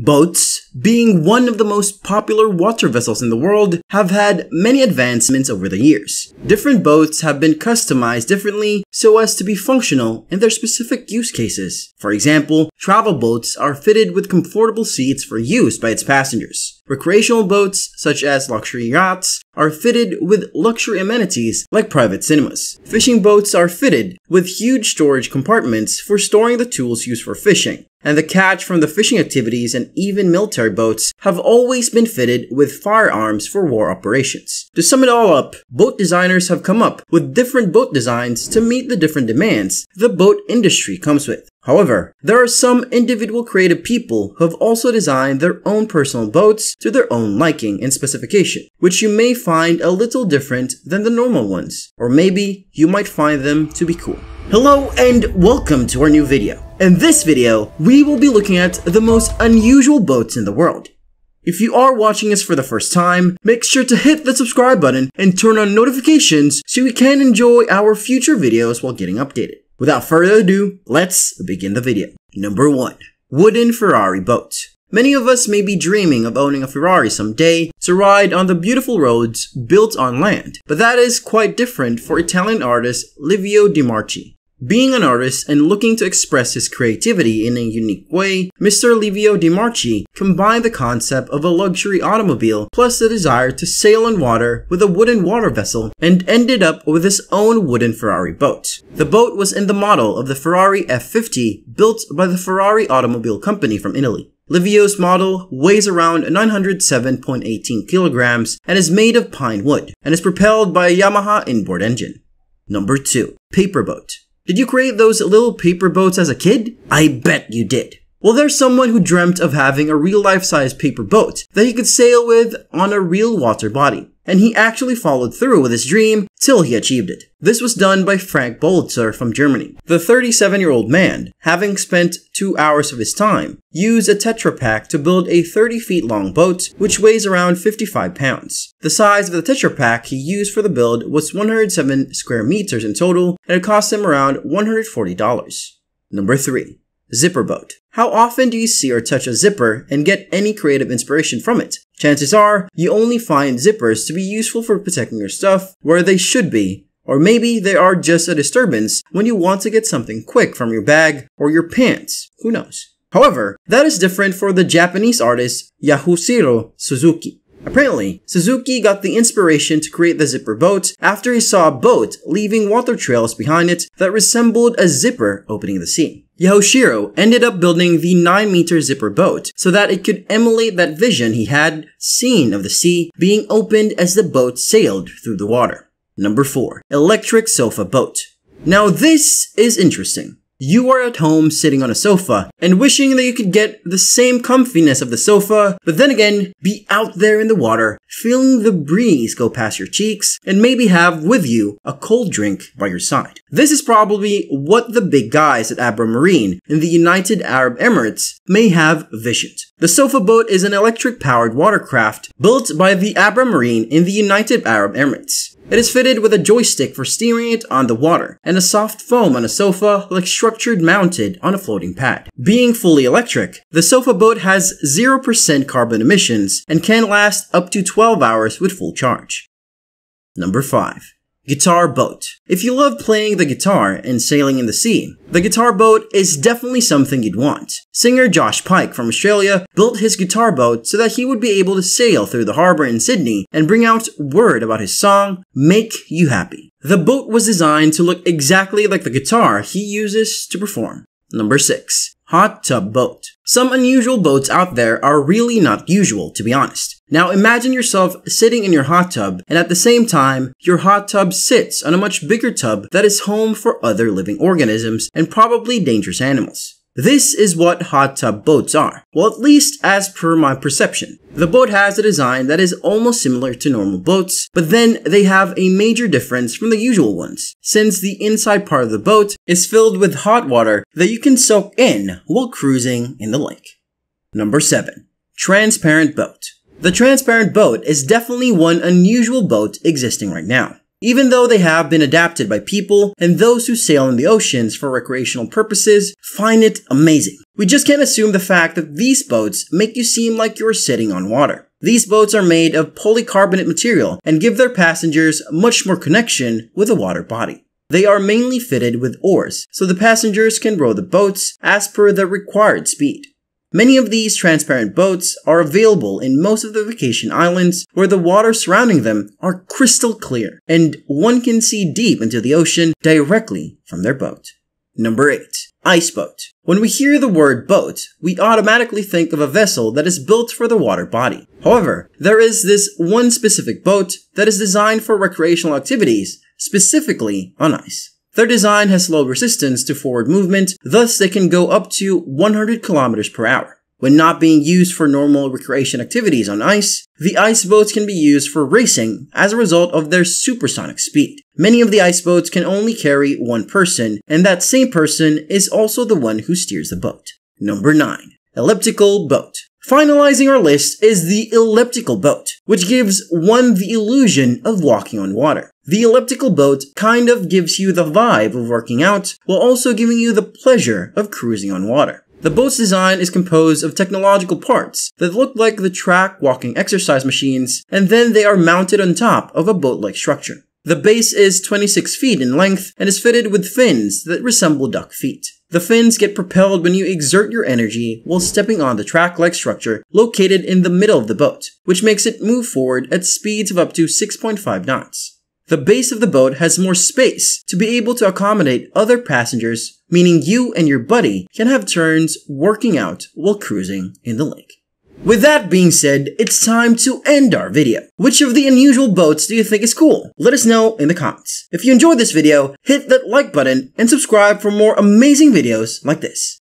Boats, being one of the most popular water vessels in the world, have had many advancements over the years. Different boats have been customized differently so as to be functional in their specific use cases. For example, travel boats are fitted with comfortable seats for use by its passengers. Recreational boats, such as luxury yachts, are fitted with luxury amenities like private cinemas. Fishing boats are fitted with huge storage compartments for storing the tools used for fishing. And the catch from the fishing activities and even military boats have always been fitted with firearms for war operations. To sum it all up, boat designers have come up with different boat designs to meet the different demands the boat industry comes with. However, there are some individual creative people who have also designed their own personal boats to their own liking and specification, which you may find a little different than the normal ones, or maybe you might find them to be cool. Hello and welcome to our new video. In this video, we will be looking at the most unusual boats in the world. If you are watching us for the first time, make sure to hit the subscribe button and turn on notifications so you can enjoy our future videos while getting updated. Without further ado, let's begin the video. Number 1. Wooden Ferrari boats. Many of us may be dreaming of owning a Ferrari someday to ride on the beautiful roads built on land, but that is quite different for Italian artist Livio Di Marchi. Being an artist and looking to express his creativity in a unique way, Mr. Livio Di Marchi combined the concept of a luxury automobile plus the desire to sail on water with a wooden water vessel and ended up with his own wooden Ferrari boat. The boat was in the model of the Ferrari F50 built by the Ferrari Automobile Company from Italy. Livio's model weighs around 907.18 kilograms and is made of pine wood and is propelled by a Yamaha inboard engine. Number 2. Paper boat. Did you create those little paper boats as a kid? I bet you did. Well, there's someone who dreamt of having a real life-size paper boat that he could sail with on a real water body. And he actually followed through with his dream till he achieved it. This was done by Frank Bolzer from Germany. The 37-year-old man, having spent 2 hours of his time, used a Tetra Pak to build a 30 feet long boat which weighs around 55 pounds. The size of the Tetra Pak he used for the build was 107 square meters in total, and it cost him around $140. Number 3. Zipper boat. How often do you see or touch a zipper and get any creative inspiration from it? Chances are, you only find zippers to be useful for protecting your stuff where they should be, or maybe they are just a disturbance when you want to get something quick from your bag or your pants, who knows. However, that is different for the Japanese artist Yasuhiro Suzuki. Apparently, Suzuki got the inspiration to create the zipper boat after he saw a boat leaving water trails behind it that resembled a zipper opening the sea. Yasuhiro ended up building the 9-meter zipper boat so that it could emulate that vision he had seen of the sea being opened as the boat sailed through the water. Number 4. Electric sofa boat. Now this is interesting. You are at home sitting on a sofa and wishing that you could get the same comfiness of the sofa, but then again, be out there in the water, feeling the breeze go past your cheeks, and maybe have with you a cold drink by your side. This is probably what the big guys at Abra Marine in the United Arab Emirates may have visioned. The sofa boat is an electric-powered watercraft built by the Abra Marine in the United Arab Emirates. It is fitted with a joystick for steering it on the water, and a soft foam on a sofa like structured mounted on a floating pad. Being fully electric, the sofa boat has 0% carbon emissions and can last up to 12 hours with full charge. Number 5. Guitar boat. If you love playing the guitar and sailing in the sea, the guitar boat is definitely something you'd want. Singer Josh Pyke from Australia built his guitar boat so that he would be able to sail through the harbor in Sydney and bring out word about his song, Make You Happy. The boat was designed to look exactly like the guitar he uses to perform. Number 6. Hot tub boat. Some unusual boats out there are really not usual, to be honest. Now imagine yourself sitting in your hot tub, and at the same time, your hot tub sits on a much bigger tub that is home for other living organisms and probably dangerous animals. This is what hot tub boats are, well, at least as per my perception. The boat has a design that is almost similar to normal boats, but then they have a major difference from the usual ones, since the inside part of the boat is filled with hot water that you can soak in while cruising in the lake. Number 7. Transparent boat. The transparent boat is definitely one unusual boat existing right now. Even though they have been adapted by people and those who sail in the oceans for recreational purposes find it amazing, we just can't assume the fact that these boats make you seem like you're sitting on water. These boats are made of polycarbonate material and give their passengers much more connection with the water body. They are mainly fitted with oars, so the passengers can row the boats as per the required speed. Many of these transparent boats are available in most of the vacation islands where the water surrounding them are crystal clear and one can see deep into the ocean directly from their boat. Number 8. Ice boat. When we hear the word boat, we automatically think of a vessel that is built for the water body. However, there is this one specific boat that is designed for recreational activities, specifically on ice. Their design has low resistance to forward movement, thus they can go up to 100 kilometers per hour. When not being used for normal recreation activities on ice, the ice boats can be used for racing as a result of their supersonic speed. Many of the ice boats can only carry one person, and that same person is also the one who steers the boat. Number 9. Elliptical boat. Finalizing our list is the elliptical boat, which gives one the illusion of walking on water. The elliptical boat kind of gives you the vibe of working out while also giving you the pleasure of cruising on water. The boat's design is composed of technological parts that look like the track walking exercise machines, and then they are mounted on top of a boat-like structure. The base is 26 feet in length and is fitted with fins that resemble duck feet. The fins get propelled when you exert your energy while stepping on the track-like structure located in the middle of the boat, which makes it move forward at speeds of up to 6.5 knots. The base of the boat has more space to be able to accommodate other passengers, meaning you and your buddy can have turns working out while cruising in the lake. With that being said, it's time to end our video. Which of the unusual boats do you think is cool? Let us know in the comments. If you enjoyed this video, hit that like button and subscribe for more amazing videos like this.